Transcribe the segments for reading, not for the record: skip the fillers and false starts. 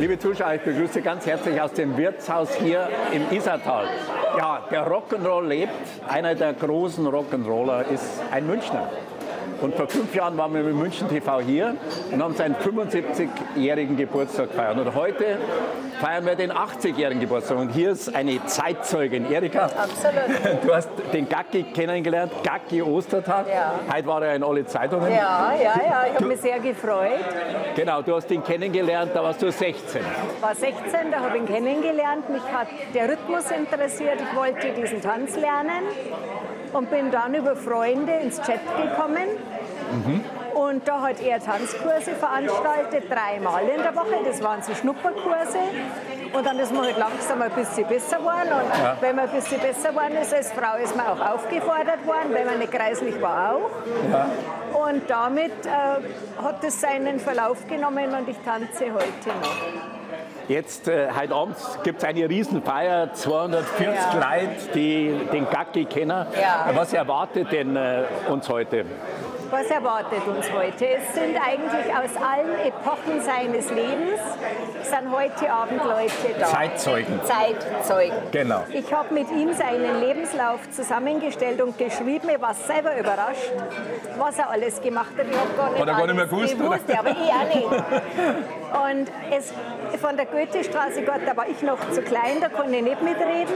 Liebe Zuschauer, ich begrüße ganz herzlich aus dem Wirtshaus hier im Isartal. Ja, der Rock'n'Roll lebt. Einer der großen Rock'n'Roller ist ein Münchner. Und vor 5 Jahren waren wir mit München TV hier und haben seinen 75-jährigen Geburtstag gefeiert. Und heute feiern wir den 80-jährigen Geburtstag. Und hier ist eine Zeitzeugin, Erika. Absolut. Du hast den Gaggi kennengelernt, Gaggi Ostertag. Ja. Heute war er in alle Zeitungen. Ja. Ich habe mich sehr gefreut. Genau, du hast ihn kennengelernt, da warst du 16. Ich war 16, da habe ich ihn kennengelernt. Mich hat der Rhythmus interessiert. Ich wollte diesen Tanz lernen. Und bin dann über Freunde ins Chat gekommen. Und da hat er Tanzkurse veranstaltet, 3-mal in der Woche. Das waren so Schnupperkurse. Und dann ist man halt langsam ein bisschen besser geworden. Und wenn man ein bisschen besser geworden ist, als Frau ist man auch aufgefordert worden, wenn man nicht kreislich war auch. Ja. Und damit hat es seinen Verlauf genommen und ich tanze heute noch. Jetzt, heute Abend, gibt es eine Riesenfeier, 240 Leute, die den Gaggi kennen. Ja. Was erwartet denn uns heute? Was erwartet uns heute? Es sind eigentlich aus allen Epochen seines Lebens, sind heute Abend Leute da. Zeitzeugen. Zeitzeugen. Genau. Ich habe mit ihm seinen Lebenslauf zusammengestellt und geschrieben. Ich war selber überrascht, was er alles gemacht hat. Hat er gar nicht mehr gewusst, aber ich auch nicht. Und von der Goethestraße, Gott, da war ich noch zu klein, da konnte ich nicht mitreden.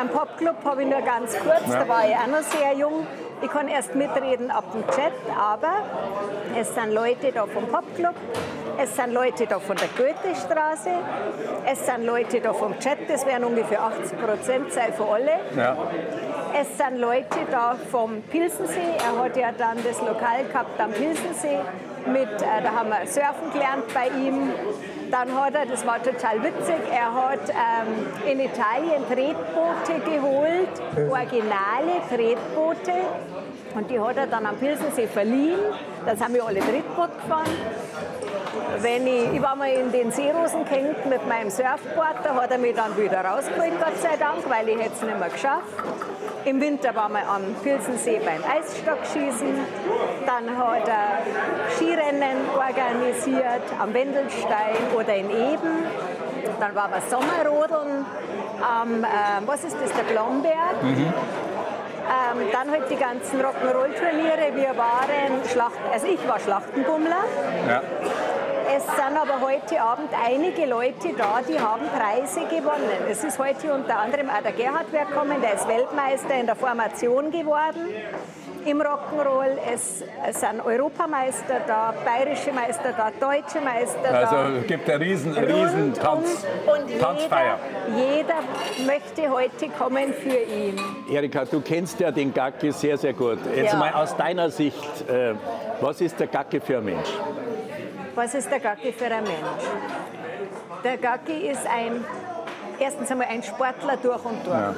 Am Popclub habe ich nur ganz kurz, da war ich auch noch sehr jung. Ich kann erst mitreden ab dem Chat, aber es sind Leute da vom Popclub, es sind Leute da von der Goethestraße, es sind Leute da vom Chat, das wären ungefähr 80% sei für alle. Ja. Es sind Leute da vom Pilsensee, er hat ja dann das Lokal gehabt am Pilsensee, da haben wir surfen gelernt bei ihm. Dann hat er, das war total witzig, er hat in Italien Tretboote geholt, originale Tretboote. Und die hat er dann am Pilsensee verliehen. Dann sind wir alle Tretboot gefahren. Ich war mal in den Seerosen gehängt mit meinem Surfboard, da hat er mich dann wieder rausgeholt, Gott sei Dank, weil ich hätte es nicht mehr geschafft. Im Winter waren wir am Pilsensee beim Eisstockschießen, dann hat er Skirennen organisiert am Wendelstein oder in Eben. Dann waren wir Sommerrodeln am, der Glomberg. Dann halt die ganzen Rock'n'Roll-Turniere. Ich war Schlachtenbummler. Ja. Es sind aber heute Abend einige Leute da, die haben Preise gewonnen. Es ist heute unter anderem auch der Gerhard gekommen, der ist Weltmeister in der Formation geworden im Rock'n'Roll. Es sind Europameister da, bayerische Meister da, deutsche Meister da. Also es gibt eine riesen Tanzfeier. Jeder möchte heute kommen für ihn. Erika, du kennst ja den Gaggi sehr, sehr gut. Jetzt mal aus deiner Sicht, was ist der Gaggi für ein Mensch? Was ist der Gaggi für ein Mensch? Der Gaggi ist erstens einmal ein Sportler durch und durch. Ja.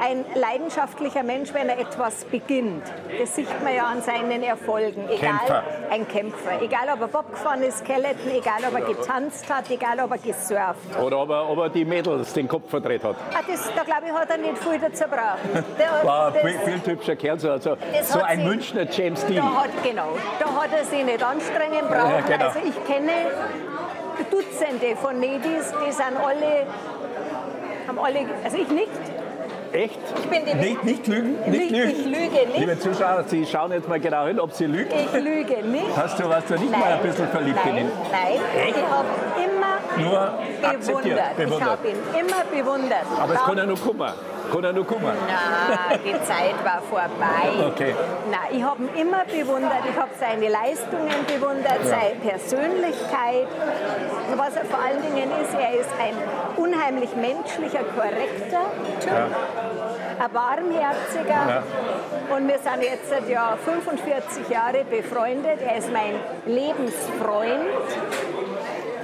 Ein leidenschaftlicher Mensch, wenn er etwas beginnt. Das sieht man ja an seinen Erfolgen. Ein Kämpfer. Egal, ob er Bob gefahren ist, Skeleton, egal, ob er getanzt hat, egal, ob er gesurft hat. Oder ob er die Mädels den Kopf verdreht hat. Da glaube ich, hat er nicht viel dazu gebraucht. War ein viel typischer Kerl. So ein Münchner James Dean. Genau. Da hat er sich nicht anstrengen brauchen. Ja, genau. Also ich kenne Dutzende von Mädels, die sind alle, also ich nicht. Echt? Ich bin nicht lügen. Ich lüge nicht. Liebe Zuschauer, Sie schauen jetzt mal genau hin, ob sie lügt. Ich lüge nicht. Warst du nicht mal ein bisschen verliebt in ihn? Nein. Echt? Ich habe ihn immer bewundert. Ich habe ihn immer bewundert. Aber es kann ja nur Kummer. Nein, die Zeit war vorbei. Okay. Nein, ich habe ihn immer bewundert. Ich habe seine Leistungen bewundert, seine Persönlichkeit. Was er vor allen Dingen ist, er ist ein unheimlich menschlicher, korrekter Typ, ein warmherziger. Ja. Und wir sind jetzt seit 45 Jahren befreundet. Er ist mein Lebensfreund.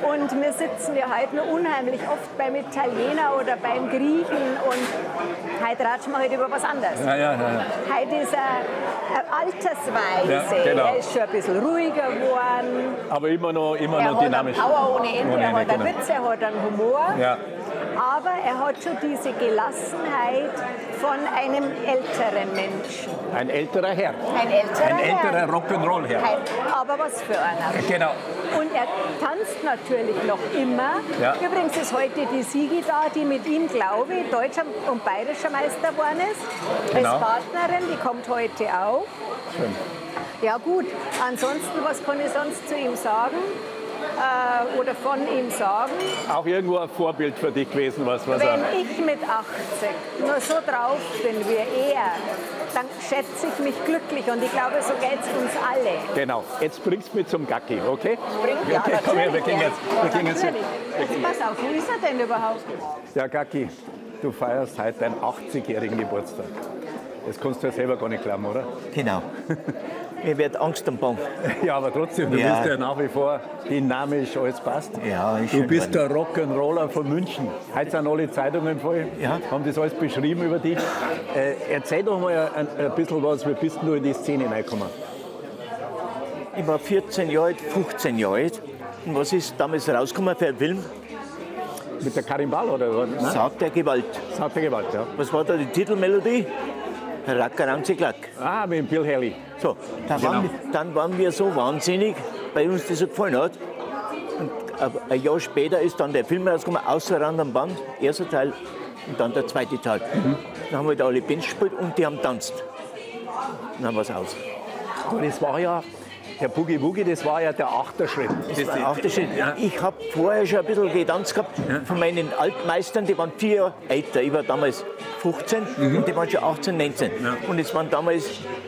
Und wir sitzen ja heute noch unheimlich oft beim Italiener oder beim Griechen und heute ratschen wir über was anderes. Ja. Heute ist eine Altersweise, er ist schon ein bisschen ruhiger geworden. Aber immer noch dynamisch. Er hat eine Power ohne Ende, er hat einen Witz, er hat einen Humor. Ja. aber er hat schon diese Gelassenheit von einem älteren Menschen. Ein älterer Herr. Ein älterer Herr. Ein älterer Rock'n'Roll-Herr. Aber was für einer. Genau. Und er tanzt natürlich noch immer. Ja. Übrigens ist heute die Siegi da, die mit ihm, glaube ich, deutscher und bayerischer Meister geworden ist. Genau. Als Partnerin, die kommt heute auch. Schön. Ja gut, ansonsten, was kann ich sonst zu ihm sagen? Oder von ihm sagen. Auch irgendwo ein Vorbild für dich gewesen, was er... Wenn ich mit 80 nur so drauf bin wie er, dann schätze ich mich glücklich und ich glaube, so geht es uns alle. Genau. Jetzt bringst du mich zum Gaggi, okay? Ja, okay, komm her, wir gehen jetzt. Also pass auf, wo ist er denn überhaupt? Ja, Gaggi, du feierst heute deinen 80-jährigen Geburtstag. Das kannst du ja selber gar nicht glauben, oder? Genau. Mir wird Angst und Bang. Ja, aber trotzdem, du bist ja nach wie vor dynamisch, alles passt. Ja, du bist der Rock'n'Roller von München. Heute sind alle Zeitungen voll, haben das alles beschrieben über dich. Erzähl doch mal ein bisschen was, wie bist du in die Szene reingekommen? Ich war 14 Jahre alt, 15 Jahre alt. Und was ist damals rausgekommen für einen Film? Mit der Karimbal oder was? Saat der Gewalt. Saat der Gewalt, ja. Was war da die Titelmelodie? Rack-a-Ranzi-Klack. Ah, mit dem Bill Haley. So, dann waren wir so wahnsinnig, bei uns das so gefallen hat. Und ein Jahr später ist dann der Film rausgekommen, außer Rand am Band, erster Teil und dann der zweite Teil. Mhm. Dann haben wir da alle Bands gespielt und die haben tanzt. Dann haben wir es aus. Und das war ja, der Boogie Woogie, das war ja der Achterschritt. Das war der Achterschritt. Ja. Ich habe vorher schon ein bisschen getanzt gehabt von meinen Altmeistern, die waren 4 Jahre älter. Ich war damals 15 und die waren schon 18, 19. Ja. Und es waren damals,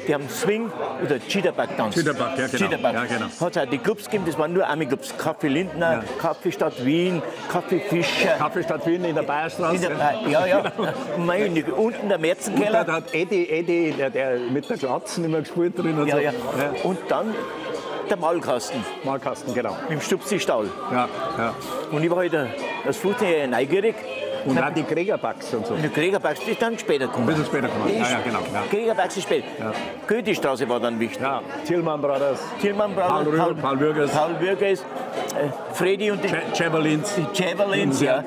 die haben Swing oder Jitterbug getanzt. Jitterbug, ja, genau. Jitterbug. Ja, genau. Hat es auch die Clubs gegeben, das waren nur Ami-Clubs. Kaffee Lindner, Kaffee Stadt Wien, Kaffee Fischer. Kaffee Stadt Wien in der Bayerstraße. Genau. Unten der Merzenkeller. Da hat Eddie, der mit der Glatzen immer gespielt drin. Und und dann der Malkasten. Malkasten, genau. Mit dem Stupsi-Stahl. Ja, ja. Und ich war halt als 15-Jähriger neugierig. Und auch die Kriegerbacks und so. Die Kriegerbacks ist dann später gekommen. Ein bisschen später gekommen. Ja, genau. Ja. Kriegerbacks ist später. Ja. Goethestraße war dann wichtig. Ja. Tillmann Brothers. Tillmann Brothers. Paul Würges. Paul Würges. Freddy und die Javelins. Die Javelins, ja.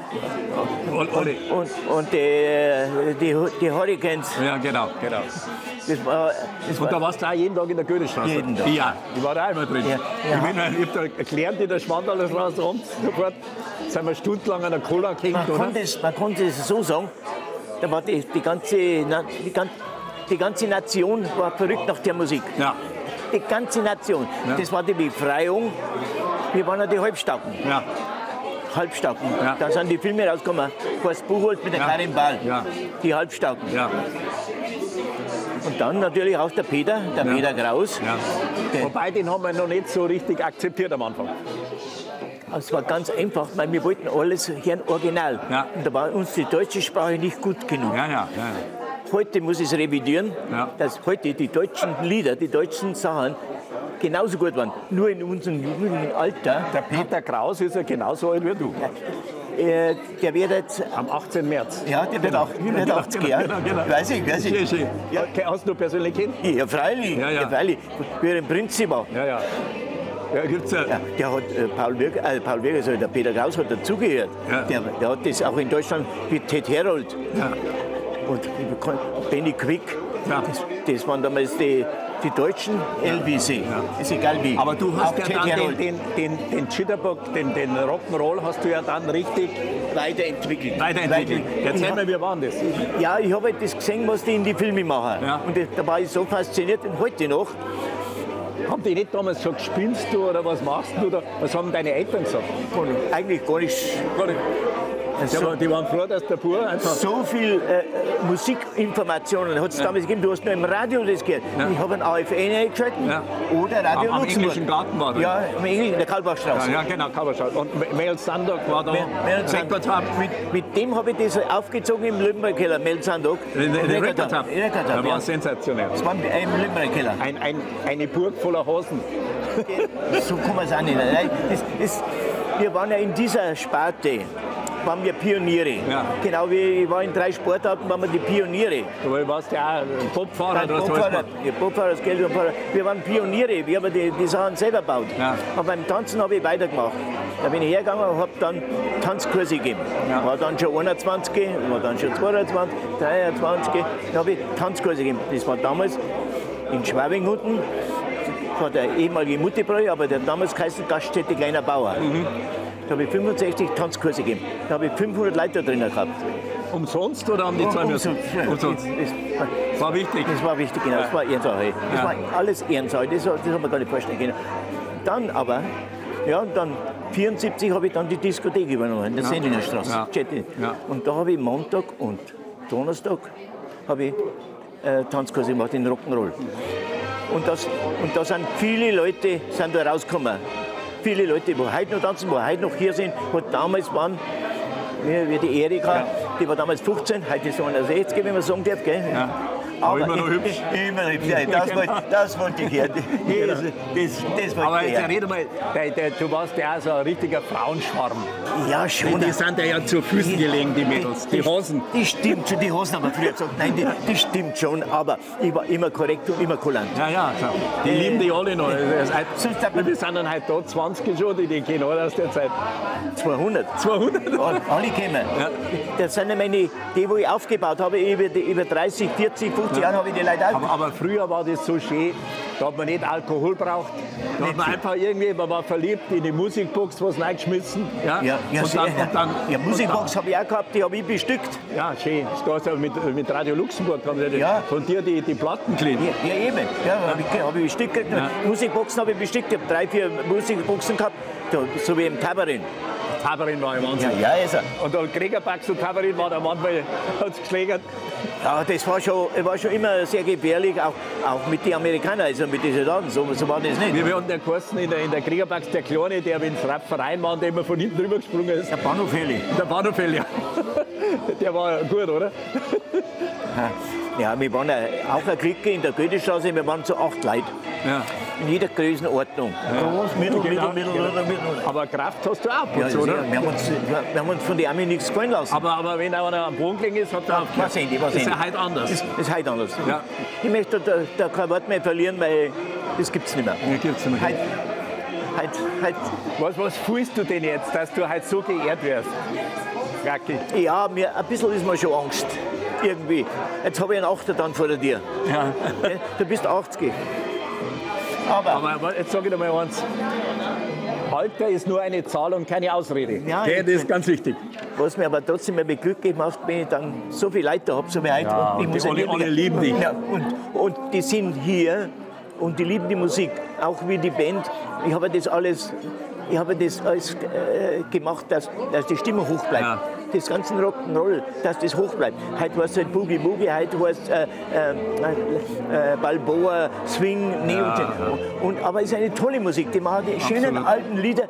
Und die Hurricanes. Ja, genau, genau. Und da warst du auch jeden Tag in der Goethestraße? Jeden Tag. Ja, ich war da auch immer drin. Ja. Ich habe gelernt in der Schwandalerstraße und sofort sind wir stundenlang an der Cola gehängt, oder? Man konnte es so sagen, da war die ganze Nation war verrückt nach der Musik. Ja. Die ganze Nation. Ja. Das war die Befreiung. Wir waren ja die Halbstarken. Ja. Halbstarken. Ja. Da sind die Filme rausgekommen. Horst Buchholz mit der Karin Ball. Ja. Die Halbstarken. Ja. Und dann natürlich auch der Peter Kraus. Ja. Wobei, den haben wir noch nicht so richtig akzeptiert am Anfang. Es war ganz einfach, weil wir wollten alles hören original. Ja. Und da war uns die deutsche Sprache nicht gut genug. Ja, ja, ja, ja. Heute muss ich es revidieren, dass heute die deutschen Lieder, die deutschen Sachen genauso gut waren. Nur in unserem jugendlichen Alter. Der Peter Kraus ist ja genauso alt wie du. Ja. Der wird jetzt... Am 18. März. Ja, der wird auch 80 Jahre. Genau. Weiß ich. Ja. Okay, hast du persönlich kennt? Ja, freilich. Ja, ja. Ja, freilich. Wie er im Prinzip war. Ja, ja. Ja, gibt's ja. Ja, der hat Paul Würges, also der Peter Kraus hat dazugehört. Ja. Der hat das auch in Deutschland mit Ted Herold und Benny Quick. Ja. Das waren damals die deutschen LBC. Ja. Ist egal wie. Aber du hast ja dann den Jitterbug, den Rock'n'Roll hast du ja dann richtig weiterentwickelt. Erzähl mal, wie war das? Ja, ich habe halt das gesehen, was die in die Filme machen. Ja. Und da war ich so fasziniert und heute noch. Haben die nicht damals gesagt, spielst du oder was machst du? Oder was haben deine Eltern gesagt? Eigentlich gar nichts. Die waren froh, dass der Bub einfach... So viel Musikinformationen hat es damals gegeben. Du hast nur im Radio das gehört. Ja. Ich habe einen AFN eingeschalten oder Radio Luxemburg. Am englischen Garten war das? Ja, in der Kalbachstraße. Ja, genau, Kalbachstraße. Und Mel Sondock war da. Mit dem habe ich das aufgezogen im Lüttembergkeller, Mel Sondock. In Record Hub. Das war sensationell. Das war im Lüttembergkeller. Eine Burg voller Hosen. So kann man es auch nicht. Wir waren ja in dieser Sparte. waren wir Pioniere. Ja. Genau wie ich war in drei Sportarten, waren wir die Pioniere. Aber du warst ja auch Popfahrer. Nein, Popfahrer, ja, Popfahrer, Skeletonfahrer. Wir waren Pioniere, wir haben die Sachen selber gebaut. Ja. Aber beim Tanzen habe ich weitergemacht. Da bin ich hergegangen und habe dann Tanzkurse gegeben. Ja. War dann schon 21, war dann schon 22, 23. Da habe ich Tanzkurse gegeben. Das war damals in Schwabing unten. Von der ehemaligen Muttibräu, aber der damals geheißen Gaststätte Kleiner Bauer. Mhm. Da habe ich 65 Tanzkurse gegeben. Da habe ich 500 Leute drin gehabt. Umsonst oder haben die zwei müssen? Umsonst. Das war wichtig. Das war wichtig, genau. Ja. Das war Ehrensache. Das war alles Ehrensache. Das haben wir gar nicht vorstellen können. Dann aber, ja, und dann 1974 habe ich dann die Diskothek übernommen, in der Sendingerstraße. Ja. Ja. Und da habe ich Montag und Donnerstag habe ich Tanzkurse gemacht in Rock'n'Roll. Und da sind viele Leute sind da rausgekommen. Viele Leute, die heute noch tanzen, die heute noch hier sind, die damals waren, wie die Erika, ja, die war damals 15, heute ist sie 61, wenn man sagen darf. Gell? Ja. Aber immer noch hübsch. Immer hübsch. Ja, das wollte ich hören. Aber jetzt rede mal, du warst ja auch so ein richtiger Frauenschwarm. Ja, schon. Die sind ja zu Füßen gelegen, die Mädels. Die Hosen. Die stimmt schon, die Hosen haben wir früher gesagt. Nein, die stimmt schon, aber ich war immer korrekt und immer kulant. Ja, ja, klar. Die lieben die alle noch. Wir sind dann halt da 20 schon, die gehen alle aus der Zeit. 200. 200? Alle kommen. Das sind nämlich die, wo ich aufgebaut habe, über 30, 40. 50 Jahre habe ich die Leute auch. Aber früher war das so schön, da hat man nicht Alkohol braucht. Da hat man einfach irgendwie, man war verliebt in die Musikbox, was reingeschmissen. Ja, ja, ja, Musikbox habe ich auch gehabt, die habe ich bestückt. Ja, schön. Das heißt, mit Radio Luxemburg haben sie von dir die Platten geklebt. Ja, eben. Ja, habe ich bestückt. Ja. Musikboxen habe ich bestückt. Ich habe 3, 4 Musikboxen gehabt, so wie im Kabarin. Kabarin war ja Wahnsinn. Ja, ja, ist er. Und der Kriegerpack zu Kabarin war der manchmal, hat es geschlägert. Ja, das war schon immer sehr gefährlich, auch mit den Amerikanern, also mit den Soldaten, so war das nicht. Wir hatten ja Kosten in der Kriegerpack, der Kleine, der in den Verein war und der immer von hinten drüber gesprungen ist. Der Bahnhof Heli. Der Bahnhof Heli, ja. Der war gut, oder? Ja, wir waren auch eine Clique in der Goethestraße, wir waren so 8 Leute. Ja. In jeder Größenordnung. Groß, mittel. Aber Kraft hast du auch, oder? Wir haben uns von den Armen nichts gefallen lassen. Aber wenn einer am Boden gelegen ist, hat er auch was sehen. Das ist ja heute anders. Ja. Ich möchte da kein Wort mehr verlieren, weil das gibt es nicht mehr. Was fühlst du denn jetzt, dass du heute so geehrt wirst? Gaggi. Ja, ein bisschen ist mir schon Angst. Irgendwie. Jetzt habe ich einen Achter dann vor dir. Ja. Du bist 80. Aber jetzt sage ich dir mal eins. Alter ist nur eine Zahl und keine Ausrede. Ja, das ist ganz wichtig. Was mir aber trotzdem mit Glück gemacht, wenn ich dann so viele Leute habe, so wie heute. Ja, und alle lieben dich. Ja, und die sind hier und die lieben die Musik, auch wie die Band. Ich habe das alles gemacht, dass die Stimmung hoch bleibt. Ja. Das ganze Rock'n'Roll, dass das hoch bleibt. Heute heißt es halt Boogie Woogie, heute heißt es Balboa, Swing, Neo. Ja, aber es ist eine tolle Musik, die machen die schönen alten Lieder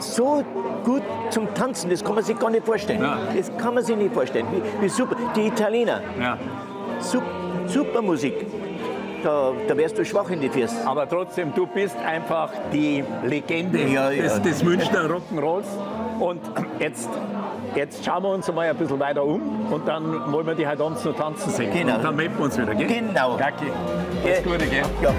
so gut zum Tanzen, das kann man sich gar nicht vorstellen. Ja. Das kann man sich nicht vorstellen. Wie super. Die Italiener, super Musik. Da wärst du schwach in die Füße. Aber trotzdem, du bist einfach die Legende des Münchner Rock'n'Rolls. Und jetzt schauen wir uns einmal ein bisschen weiter um und dann wollen wir die heute abends noch tanzen sehen. Genau. Und dann melden wir uns wieder, gell? Genau. Gaggi, alles Gute, gell? Ja.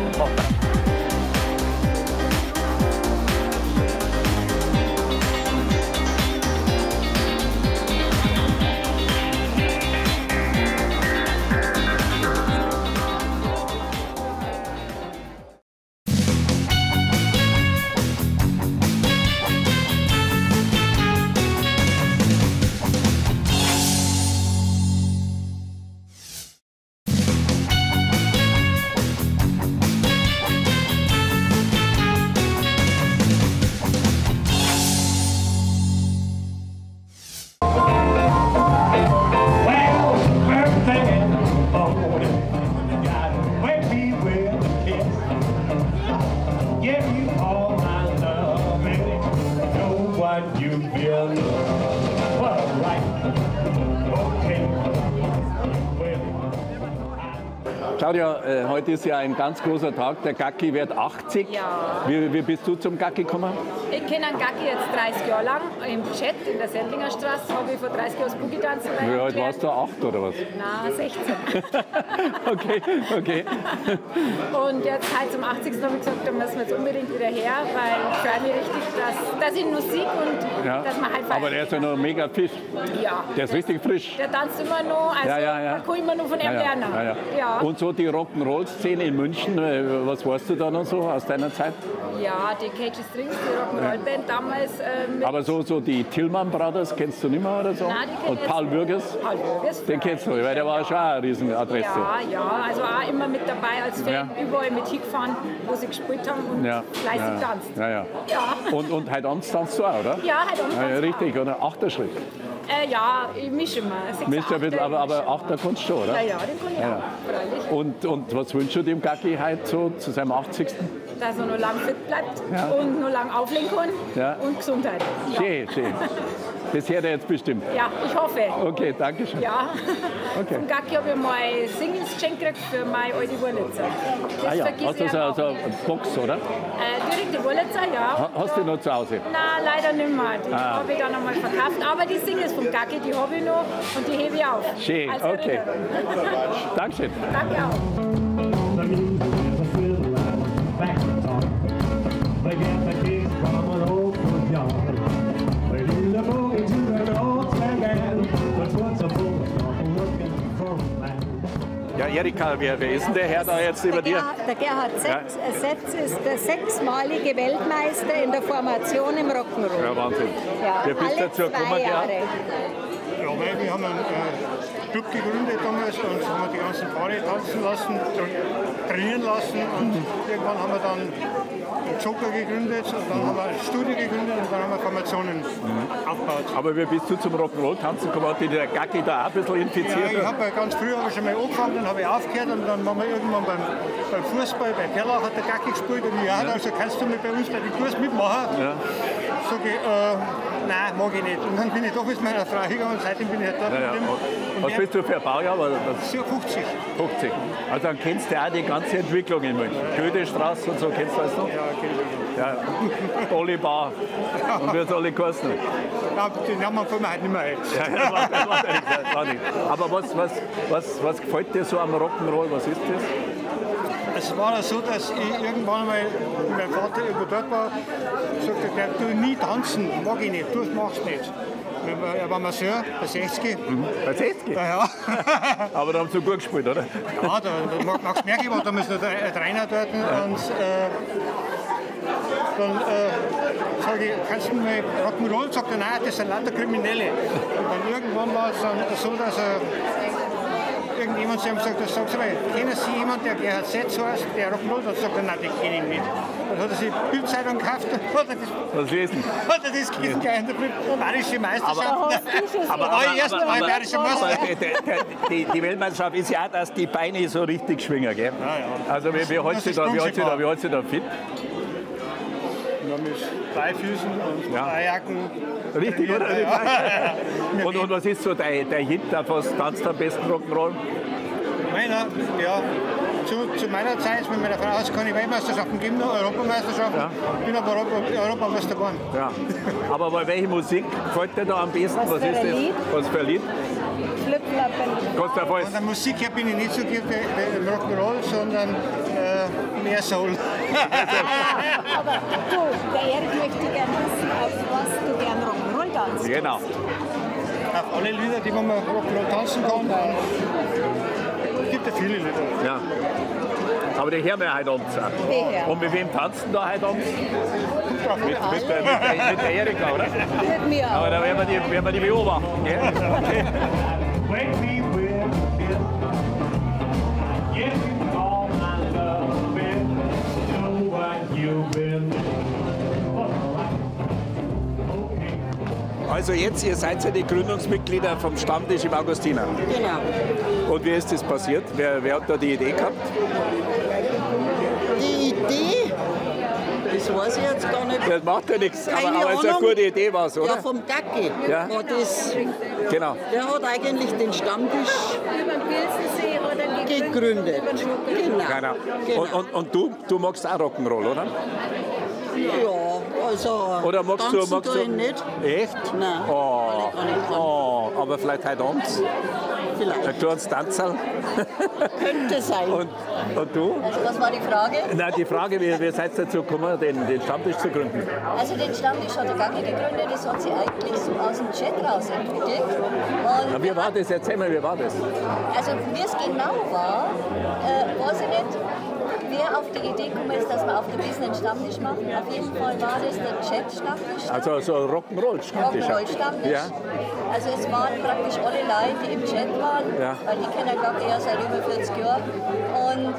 Claudia, heute ist ja ein ganz großer Tag, der Gaggi wird 80. Ja. Wie bist du zum Gaggi gekommen? Ich kenne einen Gaggi jetzt 30 Jahre lang. Im Chat in der Sendingerstraße habe ich vor 30 Jahren das Boogie tanzen gelernt. Ja, jetzt warst du 8 oder was? Nein, 16. Okay, okay. Und jetzt halt zum 80. habe ich gesagt, da müssen wir jetzt unbedingt wieder her, weil ich freue mich richtig, dass in Musik und ja, dass man halt... Aber der ist ja noch mega fisch. Ja. Der ist richtig frisch. Der tanzt immer noch, also da kann ich immer noch von ihm lernen. Ja, ja. Ja. Und so die Rock'n'Roll-Szene in München, was warst du da noch so aus deiner Zeit? Ja, die Cage Strings, die Rock'n'Roll-Band damals. Aber so die Tillmann Brothers kennst du nicht mehr oder so? Nein, die kenn ich. Und Paul Würges? Paul Würges. Den kennst du, weil der war ja schon eine Riesenadresse. Ja, ja, also auch immer mit dabei als Fan, überall mit hingefahren, wo sie gespielt haben und fleißig tanzt. Ja, ja. Ja. Und heute Abend tanzt du auch, oder? Ja, heute Abend. Ja, richtig, oder? Achterschritt. Ja, ich mische mal. Mische ein bisschen, aber Achter kannst du schon, oder? Ja, ja, den kann ich auch, freilich. Und was wünschst du dem Gaggi heute so zu seinem 80.? Dass er noch lang fit bleibt und noch lang auflegen kann und Gesundheit. Ja. Schön, schön. Das hört er jetzt bestimmt. Ja, ich hoffe. Okay, danke schön. Ja. Okay. Zum Gaggi habe ich mal Singles geschenkt gekriegt für meine alte Wurlitzer. Ah ja, hast du so eine Box, oder? Direkt die Wurlitzer, ja. Hast du noch zu Hause? Nein, leider nicht mehr. Die habe ich dann einmal verkauft. Aber die Singles vom Gaggi, die habe ich noch und die hebe ich auf. Schön, okay. Dankeschön. Danke auch. Ja, Erika, wer ist denn der Herr da jetzt über dir? Der Gerhard Setz, ist der sechsmalige Weltmeister in der Formation im Rock'n'Roll. Ja, Wahnsinn. Ja, wir bist dazu gekommen, Gerhard? Ja, weil wir haben ein Club gegründet damals und haben die ganzen Paare tanzen lassen, trainieren lassen und irgendwann haben wir dann einen Joker gegründet und dann haben wir ein Studio gegründet und dann haben wir Formationen aufgebaut. Aber wie bist du zum Rock'n'Roll tanzen gekommen? Hat dich der Gaggi da auch ein bisschen infiziert? Ja, ich habe ganz früh schon mal angefangen, dann habe ich aufgehört und dann waren wir irgendwann beim Fußball, bei Keller hat der Gaggi gespielt und ich habe gesagt, also kannst du mit bei uns bei den Kurs mitmachen? Ja. So, nein, mag ich nicht. Und dann bin ich doch mit meiner Frau gegangen und seitdem bin ich halt da mit dem. Was bist du für ein Baujahr? 50. 50. Also dann kennst du auch die ganze Entwicklung in München. Goethestraße und so, kennst du das noch? Ja, kenn ich. Ja. Oli Bar. Und wie es alle kosten. Ja, den Namen fallen mir heute nicht mehr ein. Ja, das war nicht. Aber was gefällt dir so am Rock'n'Roll? Was ist das? Es war so, dass ich irgendwann mal mit meinem Vater dort war und sagte, du nie tanzen, mag ich nicht, du machst nicht. Er war Masseur, bei 60. Bei 60? Ja. Aber da haben sie gut gespielt, oder? Ja, da Max Merkel war damals noch der Trainer dort. Und dann sage ich, kannst du mal Rock'n'Roll? Sagt er, nein, das sind lauter Kriminelle. Und dann irgendwann war es dann so, dass er... Irgendjemand hat gesagt, das sagst du mal, kennen Sie jemanden, der Gerhard Setz heißt, der Rock'n'Roll? Dann sagt er, nein, den kenne ich nicht. Dann hat er sich die Bildzeitung gekauft und hat er das gelesen, der Bayerische Meisterschaft. Aber erstmal Bayerische Meisterschaft. Die Weltmeisterschaft ist ja auch, dass die Beine so richtig schwingen, gell? Ja, ja. Also wie hältst du da fit? Mit drei Füßen und drei Jacken. Richtig, oder? Ja. Und was ist so der Hit, was tanzt am besten Rock'n'Roll? Meiner, ja. Zu meiner Zeit, mit meiner Frau, kann ich Weltmeisterschaften geben, nur Europameisterschaften. Ja. Ich bin aber Europameister geworden. Ja. Aber bei welcher Musik gefällt dir da am besten? Was ist das? Was für ein Lied? Von der Musik her bin ich nicht so gut im Rock'n'Roll, sondern mehr Soul. Aber du, der Erik möchte gerne wissen, auf was du gern Rock'n'Roll tanzt. Genau. Auf alle Lieder, die man mit Rock'n'Roll tanzen kann. Es gibt ja viele Lieder. Ja. Aber die hören wir heute Abend. Und mit wem tanzen da heute Abend? Mit der Erika, oder? Mit mir auch. Aber da werden wir die beobachten. Gell? Okay. Wake me with it. Give me all my love and do what you've been. Also jetzt, ihr seid ja die Gründungsmitglieder vom Stammtisch im Augustiner. Genau. Und wie ist das passiert? Wer hat da die Idee gehabt? Die Idee? Das weiß ich jetzt gar nicht. Das macht ja nichts, aber es ist eine gute Idee, was, oder? Ja, vom Gaggi. Ja. Genau. Der hat eigentlich den Stammtisch über den Pilsensee oder gegründet. Genau. Und du magst auch Rock'n'Roll, oder? Ja, Also, oder magst du, nicht. Echt? Nein, oh. Kann ich. Oh. Aber vielleicht heute Abend? Vielleicht. Ein kleines Tanzerl? Könnte sein. Und du? Also, was war die Frage? Nein, die Frage, wie seid ihr dazu gekommen, den Stammtisch zu gründen? Also den Stammtisch hat der Gaggi gegründet, das hat sich eigentlich so aus dem Chat raus entwickelt. Und wie war das? Erzähl mal, wie war das? Also wie es genau war, weiß ich nicht, wer auf die Idee gekommen ist, dass wir auf gewissen einen Stammtisch machen. Auf jeden Fall war das der Chat-Stammtisch. Also so ein Rock'n'Roll-Stammtisch. Rock'n'Roll-Stammtisch. Ja. Also es waren praktisch alle Leute, die im Chat waren, ja, weil ich kenne Gaggi ja seit über 40 Jahren. Und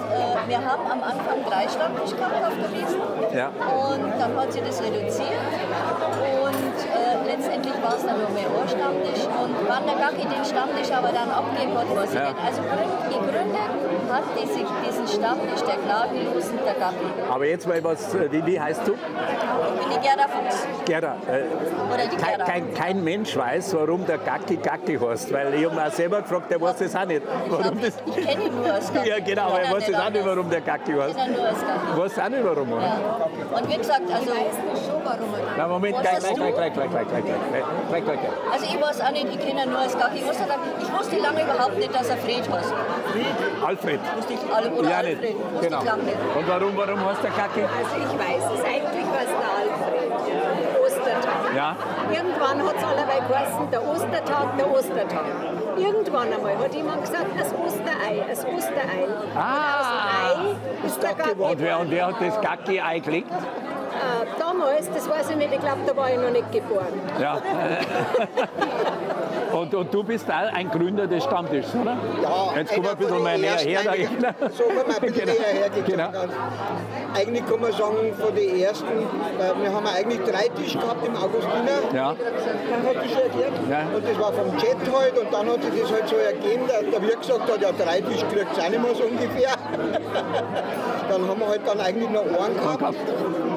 wir haben am Anfang 3 Stammtische gehabt auf der Wiesn. Ja. Und dann hat sich das reduziert. Und letztendlich war es dann nur mehr ein Stammtisch. Und wann der Gaggi den Stammtisch aber dann abgegeben hat, was ja. Also gegründet hat diesen Stammtisch der Gnadenlosen der Gaggi. Aber jetzt mal was, wie heißt du? Ich bin die Gerda Fuchs. Gerda. Oder die Gerda. Kein Mensch weiß, warum der Gaggi heißt. Weil ich habe mir auch selber gefragt, der weiß das auch nicht. Warum das? Ich kenne ihn nur als Gaggi. Ja genau, aber er weiß das auch nicht, warum der Gaggi heißt. Ich kenne ihn nur als Gaggi. Weiß auch nicht, warum. Ja. Und wie gesagt, also... Na, Moment, gleich. Also ich weiß auch nicht, ich kenne ihn nur als Gaggi. Ich wusste lange überhaupt nicht, dass er Fred heißt. Alfred. Wusste ich oder ja, Alfred. Nicht. Wusste genau. Ich lange nicht. Und warum heißt der Gaggi? Also ich weiß es eigentlich, was der Alfred Ostertag. Ja? Irgendwann hat es allerweil geheißen, der Ostertag. Irgendwann einmal hat jemand gesagt, das Osterei. Ah! Und aus dem Ei ist der Gaggi. Und wer hat das Gaggi-Ei gelegt? Damals, das weiß ich nicht, ich glaube, da war ich noch nicht geboren. Ja. Und du bist auch ein Gründer des Stammtisches, oder? Ja. Jetzt kommen wir ein bisschen mehr her. So kommen wir ein bisschen näher her. Eigentlich kann man sagen, von den ersten, wir haben eigentlich 3 Tische gehabt im Augustiner. Ja. Dann hat das schon erklärt. Ja. Und das war vom Chat halt und dann hat sich das halt so ergeben, da wir gesagt hat, ja 3 Tische kriegt es auch nicht mehr so ungefähr. Dann haben wir halt dann eigentlich noch einen gehabt.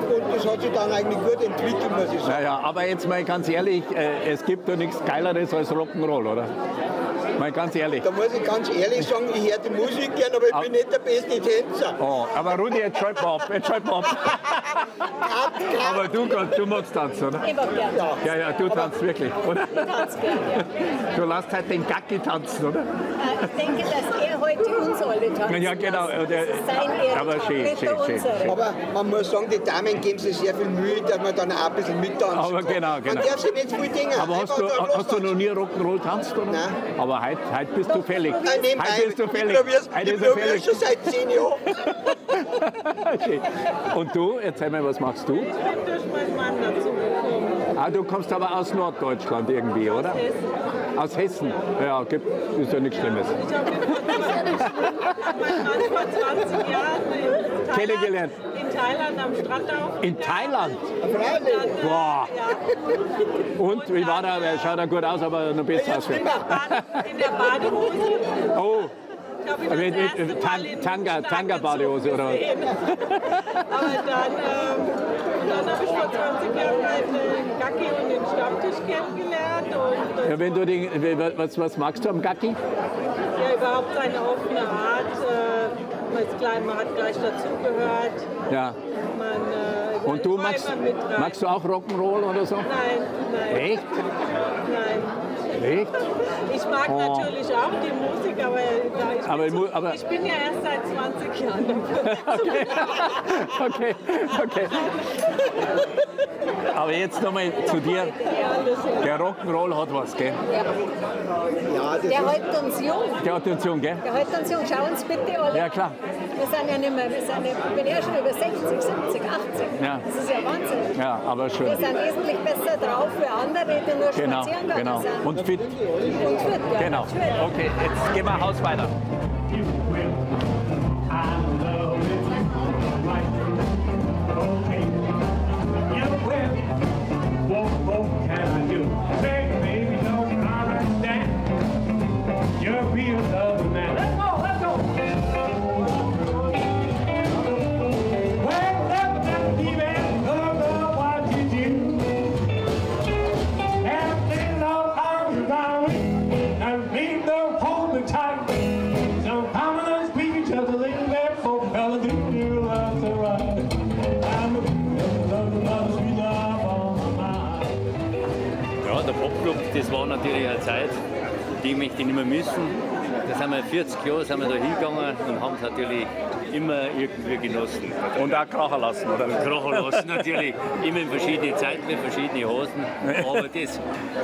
Und das hat sich dann eigentlich gut entwickelt, muss ich sagen. Naja, aber jetzt mal ganz ehrlich, es gibt doch nichts Geileres als Rock'n'Roll, oder? Mal ganz ehrlich. Da muss ich ganz ehrlich sagen, ich höre die Musik gern, aber ich bin nicht der beste Tänzer. Oh, aber Rudi, jetzt schalt mal ab. Aber du magst tanzen, oder? Ich mag gerne. Ja, du tanzt wirklich, oder? Ich tanze gerne, ja. Du lässt halt den Gaggi tanzen, oder? Ich denke, dass er heute uns alle tanzt. Ja, genau. Das ist sein Ehrentag, aber schön. Aber man muss sagen, die Damen geben sich sehr viel Mühe, dass man dann auch ein bisschen mittanzen kann. Aber genau. Man darf sich nicht viel denken. Aber hast du noch nie Rock'n'Roll tanzt, oder? Nein. Aber heute bist du fällig. Ich probier's schon seit 10 Jahren. Und du, erzähl mir, was machst du? Ich bin durch meinen Mann dazu gekommen. Ah, du kommst aber aus Norddeutschland irgendwie, oder? Aus Hessen. Ja, ist ja nichts Schlimmes. Ich habe meinen Mann vor 20 Jahren kennengelernt. In Thailand am Strand auch. In Thailand? Boah. Ja. Und wie war der? Er schaut ja gut aus, aber noch besser aus. In der Badehose. Oh. Tanga-Badehose oder was? Aber dann habe ich vor 20 Jahren den Gaggi und den Stammtisch kennengelernt. Und ja, was magst du am Gaggi? Ja, überhaupt seine offene Art. Als Kleiner hat gleich dazugehört. Ja. Und du magst du auch Rock'n'Roll oder so? Nein. Echt? Nein. Echt? Ich mag natürlich auch die Musik, aber ich bin ja erst seit 20 Jahren dabei. Okay. Aber jetzt nochmal zu dir. Der Rock'n'Roll hat was, gell? Ja. Der hält uns jung. Gell? Der hält uns jung. Schau uns bitte alle. Ja, klar. Wir sind ja nicht mehr, wir sind ja schon über 60, 70, 80. Ja. Das ist ja Wahnsinn. Ja, aber schön. Wir sind wesentlich besser drauf für andere, die nur spazieren gehen. Genau. Und fit. Ja. Genau. Okay, jetzt gehen wir Haus weiter. Love, love, love, love, der Popclub, das war natürlich eine Zeit, die möchte ich nicht mehr missen. Da sind wir 40 Jahre sind wir da hingegangen und haben es natürlich immer irgendwie genossen. Und auch krachen lassen, oder? Und krachen lassen, natürlich. Immer in verschiedenen Zeiten, in verschiedenen Hosen. Aber das.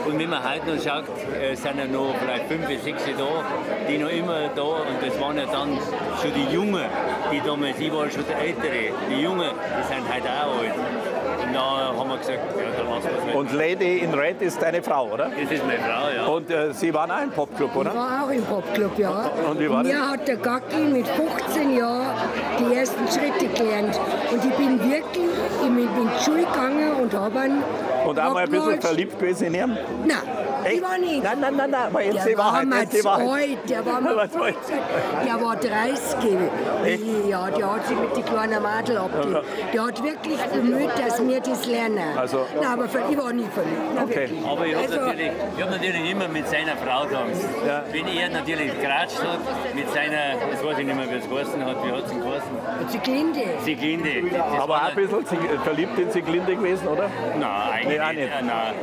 Und wenn man heute noch schaut, sind ja noch vielleicht 5, 6 da, die noch immer da. Und das waren ja dann schon die Jungen, die damals, ich war schon der Ältere. Die Jungen, die sind heute auch alt. Und da haben wir gesagt, ja, dann lassen wir es nicht. Und Lady in Red ist deine Frau, oder? Das ist meine Frau, ja. Und Sie waren auch im Popclub, oder? Ich war auch im Popclub, ja. Und wie war das? Mir hat der Gaggi mit 15 Jahren die ersten Schritte gelernt. Und ich bin wirklich in die Schule gegangen und habe einen. Und auch mal ein bisschen verliebt gewesen in ihm? Nein. Ich war nicht. Nein, nein, nein, nein. Der war mal zu alt. Der war 30. Ja, der hat sich mit den kleinen Mädel abgegeben. Der hat wirklich bemüht, dass wir das lernen. Also, nein, aber ich war nie verliebt. Okay. Aber ich habe natürlich immer mit seiner Frau tanzt. Ja. Wenn er natürlich geratscht hat, mit seiner, das weiß ich nicht mehr, wie es geheißen hat, wie hat es ihn geheißen? Sieglinde. Sieglinde. Aber auch ein bisschen verliebt in Sieglinde gewesen, oder? Nein, eigentlich auch nicht. Nein.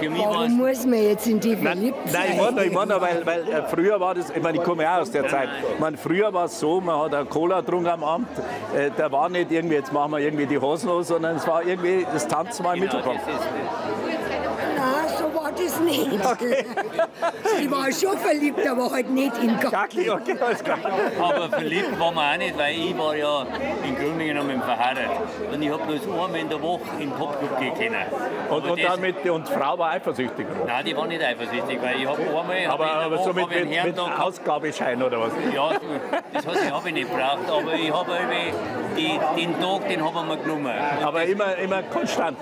Für mich war es... jetzt in die verliebt sein. Nein, ich meine, weil früher war das, ich meine, ich komme ja auch aus der Zeit, ich meine, früher war es so, man hat eine Cola getrunken am Abend, da war nicht irgendwie, jetzt machen wir irgendwie die Hosen los, sondern es war irgendwie, das Tanzen war im Mittelpunkt. Nein, so war das nicht. Okay. Ich war schon verliebt, aber halt nicht in Gaggi. Okay, alles klar. Aber verliebt war man auch nicht, weil ich war ja im Grunde genommen verheiratet. Und ich habe bloß einmal in der Woche in den Popclub gehen können. Und die Frau war eifersüchtig? Nein, die war nicht eifersüchtig, weil ich habe einmal... Aber so mit einem Ausgabeschein oder was? Ja, das habe ich nicht gebraucht, aber ich habe den Tag, den habe ich mir genommen. Aber immer konstant?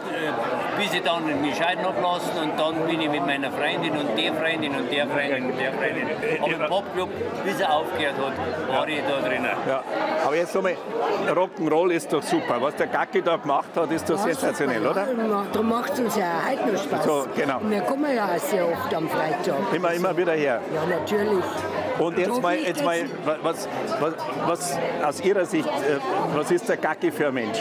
Bis ich dann die Scheiden ablasse. Und dann bin ich mit meiner Freundin und der Freundin und der Freundin und der Freundin. Aber im Popclub, bis er aufgehört hat, war ich da drinnen. Ja. Aber jetzt nochmal, Rock'n'Roll ist doch super. Was der Gaggi da gemacht hat, ist doch sensationell, super, oder? Ja, darum macht es uns ja heute noch Spaß. So, genau. Wir kommen ja auch sehr oft am Freitag. Immer wieder her. Ja, natürlich. Und jetzt mal was aus Ihrer Sicht, was ist der Gaggi für ein Mensch?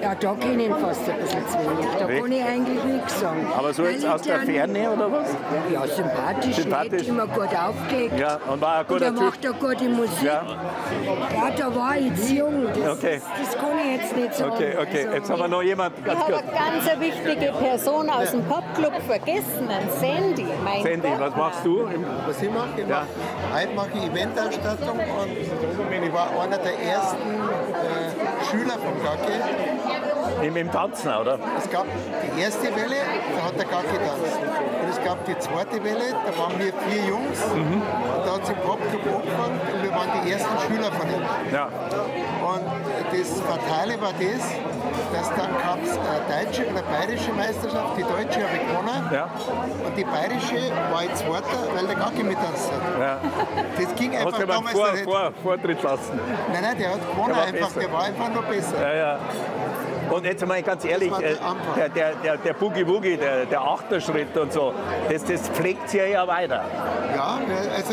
Ja, da kann ich fast ein bisschen zu wenig. Da kann ich eigentlich nichts sagen. Aber so jetzt aus der Ferne oder was? Ja, sympathisch. Hat immer gut aufgelegt. Ja, und war ein guter Typ. Und er macht auch gute Musik. Ja. Ja, da war ich jetzt jung. Das kann ich jetzt nicht sagen. Okay, also, jetzt haben wir noch jemanden. Ich habe eine ganz wichtige Person aus dem Popclub vergessen, einen Sandy. Sandy, was machst du? Was ich mache? Heute mache ich Eventausstattung und ich war einer der ersten Schüler von Gaggi. Im Tanzen, oder? Es gab die erste Welle, da hat der Gaggi getanzt. Und es gab die zweite Welle, da waren wir 4 Jungs. Mhm. Und da hat es im Popclub angefangen und wir waren die ersten Schüler von ihm. Ja. Und das Fatale war das, dass dann gab es eine deutsche oder bayerische Meisterschaft, die deutsche habe ich gewonnen. Ja. Und die bayerische war ich Zweiter, weil der Gaggi mittanzt hat. Ja. Das ging einfach hast damals Vortritt lassen. Nein, der hat gewonnen einfach, der war einfach nur besser. Ja, ja. Und jetzt mal ganz ehrlich, der Boogie Woogie, der Achterschritt und so, das pflegt sich ja weiter. Ja, also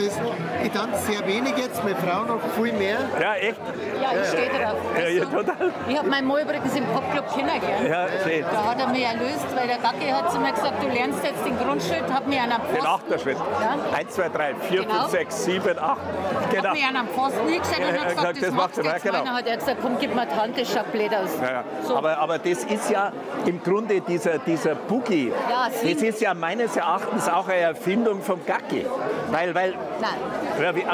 ich tanze sehr wenig jetzt, mit Frauen noch viel mehr. Ja, echt? Ja, ich stehe drauf. Ja, total. Ich habe meinen Mann übrigens im Popclub kennengelernt. Ja, schön. Da hat er mich erlöst, weil der Gaggi hat zu mir gesagt, du lernst jetzt den Grundschritt, hat mich einer Pfosten. Den Achterschritt. Ja. 1, 2, 3, 4, 5, 6, 7, 8. Genau. Hat mich einer Pfosten hingestellt und hat gesagt, das macht jetzt genau. Einer hat er gesagt, komm, gib mir Tante Schablett aus. Ja. So. Aber das ist ja im Grunde dieser Boogie, ja, das ist ja meines Erachtens auch eine Erfindung vom Gaggi. Weil nein, ich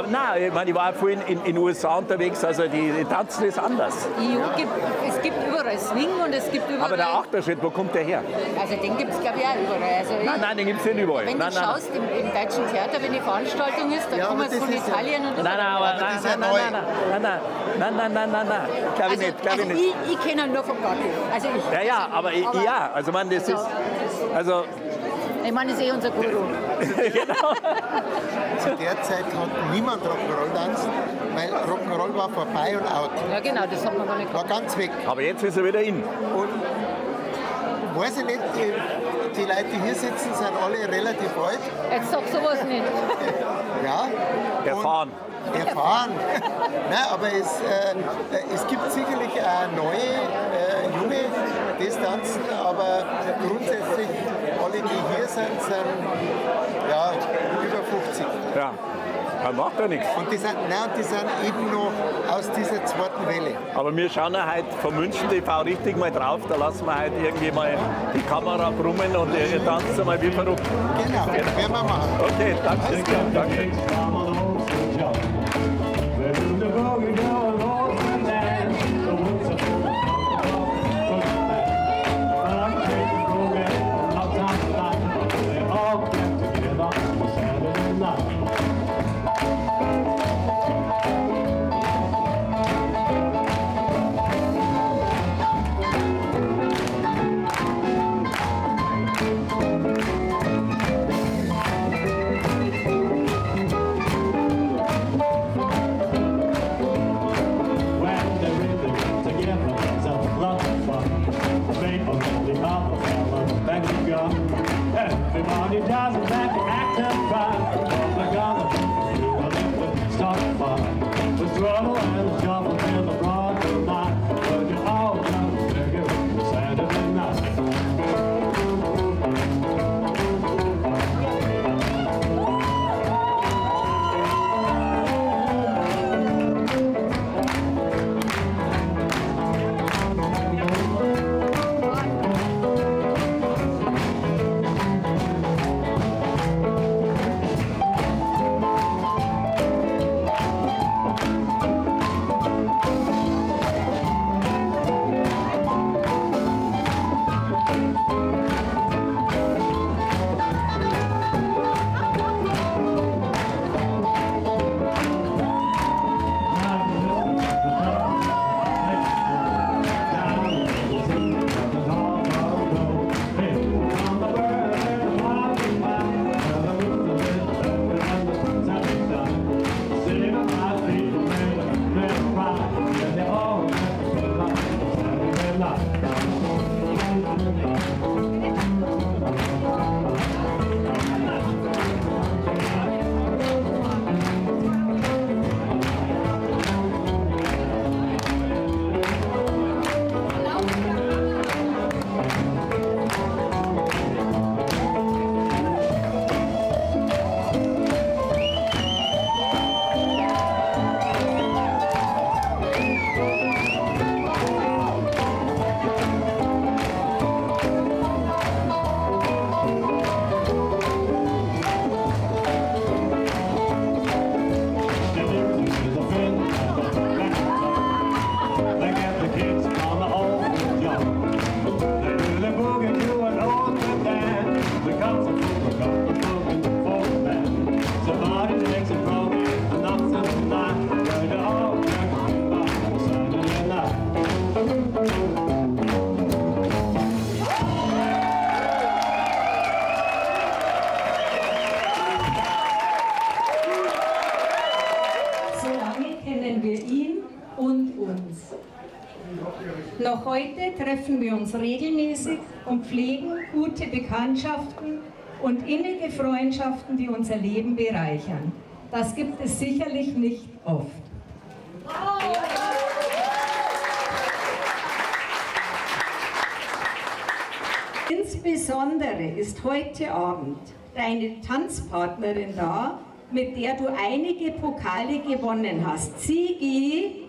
meine, ich war vorhin in den USA unterwegs, also die tanzen ist anders. Ja. Es gibt überall Swing und es gibt überall... Aber der Achterschritt, wo kommt der her? Also den gibt es, glaube ich, auch überall. Also nein, den gibt es nicht überall. Wenn du schaust, im Deutschen Theater, wenn die Veranstaltung ist, dann kommen wir von Italien und... Nein, glaube ich nicht. Ich kenne ihn nur vom Gaggi. Also ich meine, das ist eh unser Guru. Genau. Zu der Zeit hat niemand Rock'n'Roll tanzen, weil Rock'n'Roll war vorbei und out. Ja genau, das hat man gar nicht. War ganz weg. Aber jetzt ist er wieder in. Und weiß ich nicht, die Leute, die hier sitzen, sind alle relativ alt. Jetzt sag sowas nicht. Ja. Erfahren. Nein, aber es gibt sicherlich auch neue, junge Distanzen, aber grundsätzlich alle, die hier sind, ja, über 50. Ja. Das macht ja nichts. Und die sind eben noch aus dieser zweiten Welle. Aber wir schauen ja heute von München TV richtig mal drauf. Da lassen wir heute irgendwie mal die Kamera brummen und ihr tanzt mal wie verrückt. Genau, das werden wir machen. Okay, danke. Noch heute treffen wir uns regelmäßig und pflegen gute Bekanntschaften und innige Freundschaften, die unser Leben bereichern. Das gibt es sicherlich nicht oft. Insbesondere ist heute Abend deine Tanzpartnerin da, mit der du einige Pokale gewonnen hast. Siegi!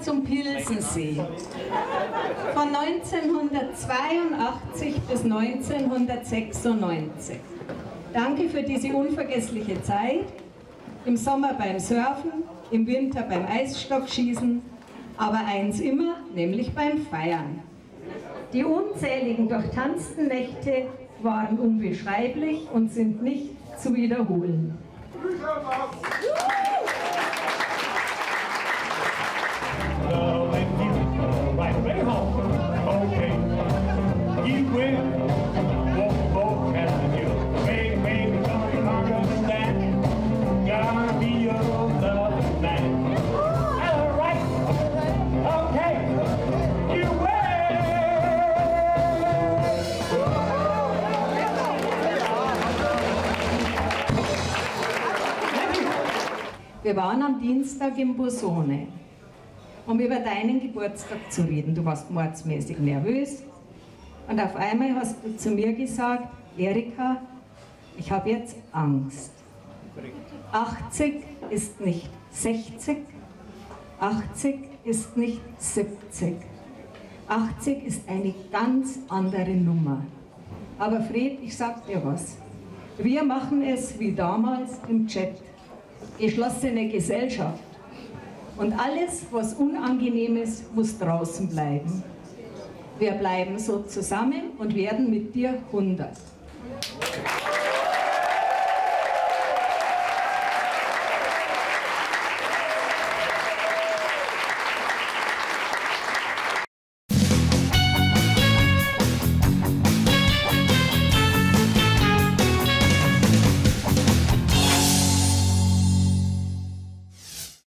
Zum Pilsensee. Von 1982 bis 1996. Danke für diese unvergessliche Zeit. Im Sommer beim Surfen, im Winter beim Eisstockschießen, aber eins immer, nämlich beim Feiern. Die unzähligen durchtanzten Nächte waren unbeschreiblich und sind nicht zu wiederholen. Wir waren am Dienstag in Bursone, um über deinen Geburtstag zu reden. Du warst mordsmäßig nervös und auf einmal hast du zu mir gesagt, Erika, ich habe jetzt Angst. 80 ist nicht 60, 80 ist nicht 70, 80 ist eine ganz andere Nummer. Aber Fred, ich sag dir was, wir machen es wie damals im Chat. Geschlossene Gesellschaft. Und alles, was unangenehm ist, muss draußen bleiben. Wir bleiben so zusammen und werden mit dir 100.